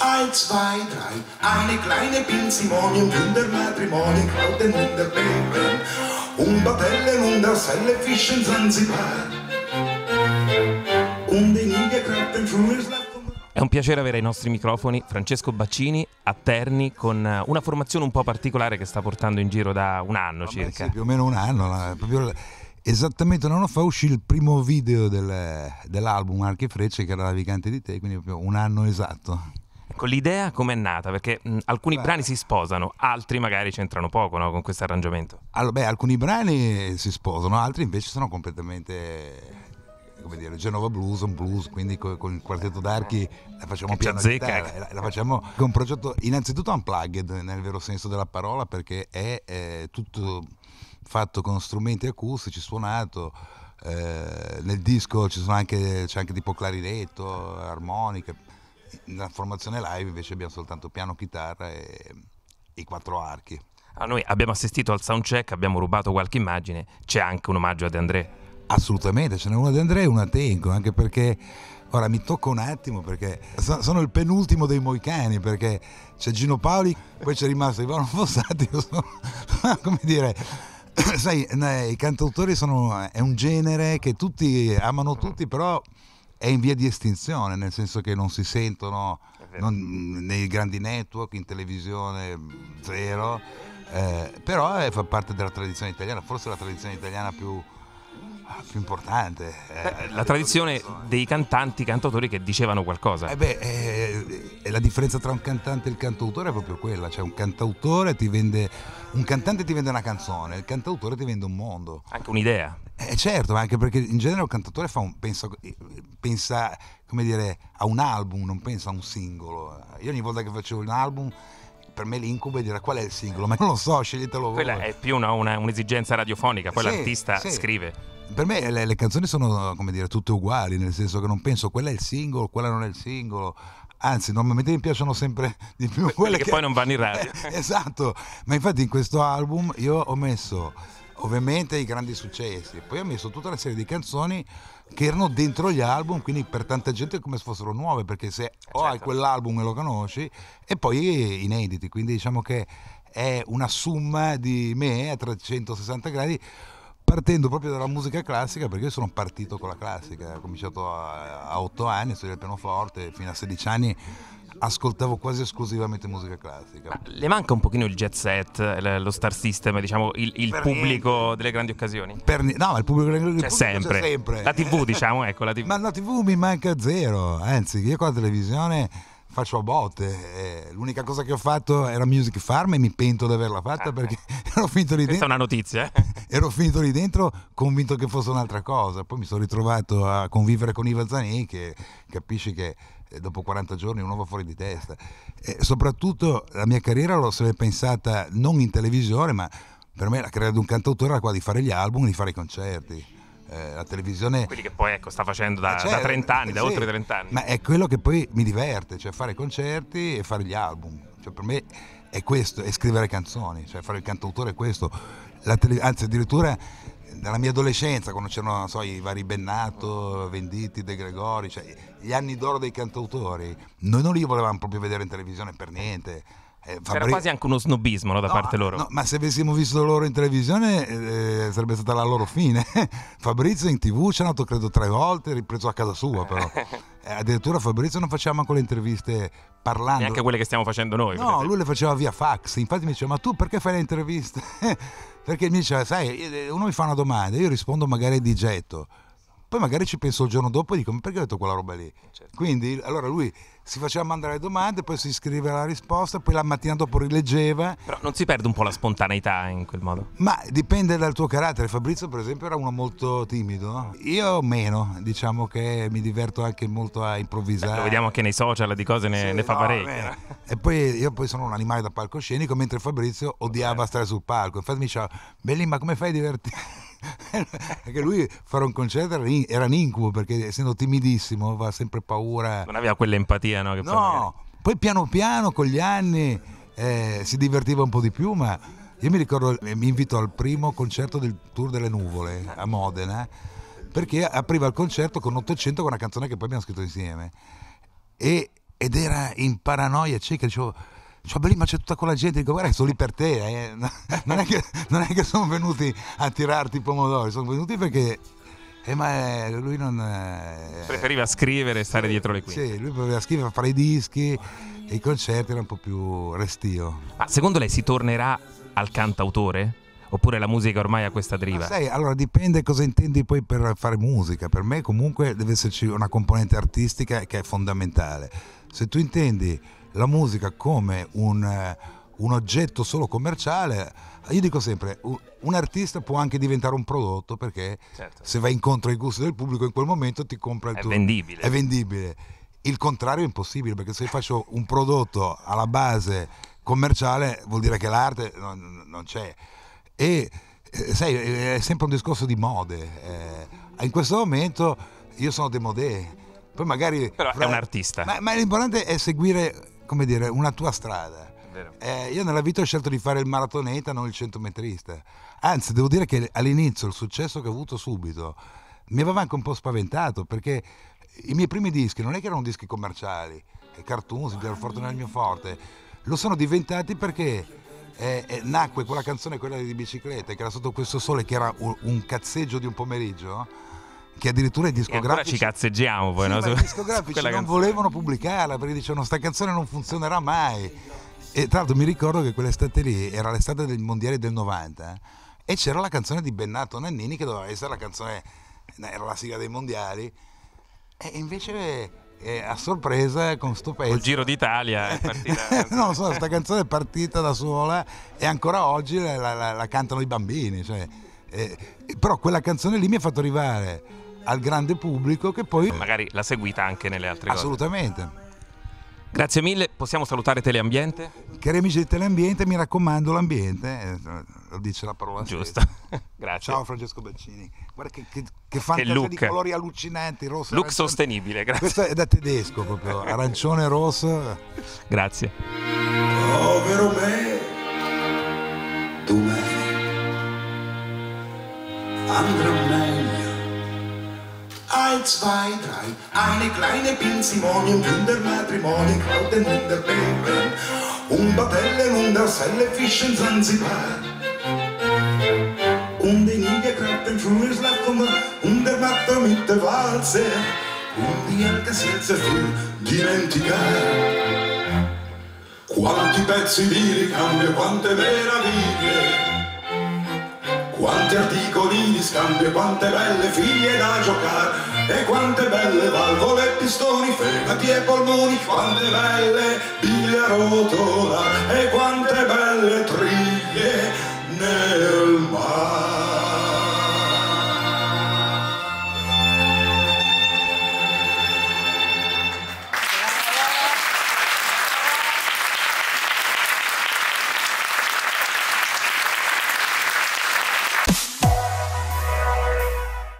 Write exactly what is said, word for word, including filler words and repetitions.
Eins, zwei, drei, eine kleine Pinsimonium, Kindermatrimonium, Klauten in der Beben, und Batellen und das helle Fischen Zanzibar. Und in India grabt den Frühlingslauf. È un piacere avere ai nostri microfoni Francesco Baccini a Terni con una formazione un po' particolare che sta portando in giro da un anno no, circa. Sì, più o meno un anno, proprio esattamente un anno fa uscì il primo video del, dell'album Archi e Frecce che era Navigante di te, quindi proprio un anno esatto. Ecco, l'idea com'è nata? Perché mh, alcuni beh, brani si sposano, altri magari c'entrano poco no, con questo arrangiamento. Allora, beh, alcuni brani si sposano, altri invece sono completamente... come dire, Genova Blues, un blues, quindi con, con il quartetto d'archi la facciamo piano chitarra, la, la facciamo con un progetto innanzitutto unplugged nel vero senso della parola, perché è eh, tutto fatto con strumenti acustici, suonato, eh, nel disco ci sono anche, c'è anche tipo clarinetto, armonica, nella formazione live invece abbiamo soltanto piano, chitarra e i quattro archi. Ah, noi abbiamo assistito al soundcheck, abbiamo rubato qualche immagine, c'è anche un omaggio a De André. Assolutamente, ce n'è una De André e una Tenco, anche perché ora mi tocca un attimo perché sono il penultimo dei Moicani, perché c'è Gino Paoli, poi c'è rimasto Ivano Fossati, sono, come dire, sai, i cantautori sono, è un genere che tutti amano tutti, però è in via di estinzione, nel senso che non si sentono non, nei grandi network, in televisione zero, eh, però è, fa parte della tradizione italiana, forse la tradizione italiana più... più importante. Beh, la tradizione dei cantanti, cantautori che dicevano qualcosa. Eh beh, eh, eh, la differenza tra un cantante e il cantautore è proprio quella, cioè un cantautore ti vende, un cantante ti vende una canzone, il cantautore ti vende un mondo. Anche un'idea. Eh, certo, ma anche perché in genere un cantautore fa un, pensa, pensa come dire, a un album, non pensa a un singolo. Io ogni volta che facevo un album... per me l'incubo è dire qual è il singolo, ma non lo so, sceglietelo voi. Quella è più un'esigenza un radiofonica, poi sì, l'artista sì. scrive. Per me le, le canzoni sono, come dire, tutte uguali, nel senso che non penso quella è il singolo, quella non è il singolo, anzi normalmente mi piacciono sempre di più quelle, quelle che, che poi non vanno in radio. Eh, esatto, ma infatti in questo album io ho messo ovviamente i grandi successi, poi ho messo tutta una serie di canzoni che erano dentro gli album, quindi per tanta gente è come se fossero nuove, perché se o hai quell'album e lo conosci, e poi inediti, quindi diciamo che è una somma di me a trecentosessanta gradi, partendo proprio dalla musica classica, perché io sono partito con la classica, ho cominciato a, a otto anni, studiavo il pianoforte, fino a sedici anni ascoltavo quasi esclusivamente musica classica. Ma le manca un pochino il jet set, lo star system, diciamo il, il pubblico niente. delle grandi occasioni? Per, no, il pubblico delle grandi occasioni c'è sempre. La tivù diciamo, ecco la tivù. Ma la tivù mi manca zero, anzi io con la televisione faccio a botte, l'unica cosa che ho fatto era Music Farm e mi pento di averla fatta ah, perché eh. ero finito lì dentro. Questa è una notizia. Eh? Ero finito lì dentro convinto che fosse un'altra cosa, poi mi sono ritrovato a convivere con Ival Zanin che capisci che dopo quaranta giorni uno va fuori di testa. E soprattutto la mia carriera l'ho sempre pensata non in televisione, ma per me la carriera di un cantautore era quella di fare gli album, di fare i concerti. Eh, la televisione... Quelli che poi ecco, sta facendo da, cioè, da trenta anni, sì, da oltre trenta anni. Ma è quello che poi mi diverte, cioè fare concerti e fare gli album. Cioè, per me è questo, è scrivere canzoni, cioè fare il cantautore è questo. La tele... Anzi, addirittura nella mia adolescenza, quando c'erano so, i vari Bennato, Venditti, De Gregori, cioè gli anni d'oro dei cantautori, noi non li volevamo proprio vedere in televisione per niente. Eh, Fabri... C'era quasi anche uno snobismo no, da no, parte loro. No, ma se avessimo visto loro in televisione eh, sarebbe stata la loro fine. Fabrizio in tivù ci è andato credo tre volte, ripreso a casa sua però. Eh, addirittura Fabrizio non faceva manco le interviste parlando. Neanche quelle che stiamo facendo noi. No, lui le faceva via fax. Infatti mi diceva, ma tu perché fai le interviste? Perché mi diceva, sai, uno mi fa una domanda, io rispondo magari di getto. Poi magari ci penso il giorno dopo e dico, ma perché ho detto quella roba lì? Certo. Quindi allora lui si faceva mandare le domande, poi si scriveva la risposta, poi la mattina dopo rileggeva. Però non si perde un po' la spontaneità in quel modo? Ma dipende dal tuo carattere. Fabrizio per esempio era uno molto timido, io meno, diciamo che mi diverto anche molto a improvvisare. Beh, lo vediamo anche nei social, di cose ne, sì, ne fa no, parecchie. E poi io poi sono un animale da palcoscenico, mentre Fabrizio odiava stare sul palco. Infatti mi diceva, Bellin, ma come fai a divertirti? Perché lui fare un concerto era un incubo, perché essendo timidissimo aveva sempre paura, non aveva quell'empatia no, che no. Magari... poi piano piano con gli anni eh, si divertiva un po' di più, ma io mi ricordo mi invitò al primo concerto del Tour delle Nuvole a Modena, perché apriva il concerto con ottocento, con una canzone che poi abbiamo scritto insieme, e ed era in paranoia cieca, dicevo, cioè, ma c'è tutta quella gente, dico, guarda, sono lì per te, eh. non, è che, non è che sono venuti a tirarti i pomodori, sono venuti perché eh, ma lui non eh, preferiva scrivere e stare sì, dietro le quinte. Sì, lui preferiva scrivere, fare i dischi, e i concerti erano un po' più restio. Ma secondo lei si tornerà al cantautore? Oppure la musica ormai ha questa deriva? Sai, allora dipende cosa intendi poi per fare musica. Per me comunque deve esserci una componente artistica che è fondamentale. Se tu intendi la musica come un, un oggetto solo commerciale, io dico sempre, un artista può anche diventare un prodotto, perché certo, se vai incontro ai gusti del pubblico in quel momento ti compra il tuo... È vendibile. È vendibile. Il contrario è impossibile, perché se faccio un prodotto alla base commerciale vuol dire che l'arte non, non c'è. E eh, sai, è sempre un discorso di mode, eh, in questo momento io sono démodé, poi magari però fra... è un artista, ma, ma l'importante è seguire, come dire, una tua strada. Eh, io nella vita ho scelto di fare il maratoneta, non il centometrista, anzi devo dire che all'inizio il successo che ho avuto subito mi aveva anche un po' spaventato, perché i miei primi dischi non è che erano dischi commerciali, cartoons, oh, la fortuna del mio forte, lo sono diventati perché Eh, eh, nacque quella canzone, quella di biciclette, che era Sotto questo sole, che era un, un cazzeggio di un pomeriggio, che addirittura i discografici ci cazzeggiamo poi, sì, no? Ma i discografici non canzone. volevano pubblicarla, perché dicevano sta canzone non funzionerà mai. E tra l'altro mi ricordo che quell'estate lì era l'estate del mondiale del novanta, e c'era la canzone di Bennato Nannini che doveva essere la canzone, era la sigla dei mondiali, e invece E a sorpresa con sto pezzo, il Giro d'Italia è partita non so, sta canzone è partita da sola e ancora oggi la, la, la cantano i bambini, cioè, eh, però quella canzone lì mi ha fatto arrivare al grande pubblico, che poi magari l'ha seguita anche nelle altre cose. Assolutamente. Grazie mille. Possiamo salutare Teleambiente? Cari amici di Teleambiente, mi raccomando, l'ambiente, lo dice la parola giusta. Grazie. Ciao Francesco Baccini. Guarda che, che, che fantasia di colori allucinanti, rosso. Look arancione. Sostenibile, grazie. Questo è da tedesco proprio, arancione rosso. Grazie. Povero me, domani andrà meglio. Eins, zwei, drei, eine kleine Pinsimonien, Kindermatrimonien, Krauten in der Beben, und Batellen und Arselle Fischen Sansibar. Und in ihr Kratten frühes Lachen, und der Matter mit der Walze, und die Alcaselze für dimenticare. Quanti pezzi di ricambio, quante meraviglie! Quanti articoli di scambio, quante belle figlie da giocare, e quante belle valvole, pistoni, frenati e polmoni, quante belle biglie a rotola, e quante belle triglie.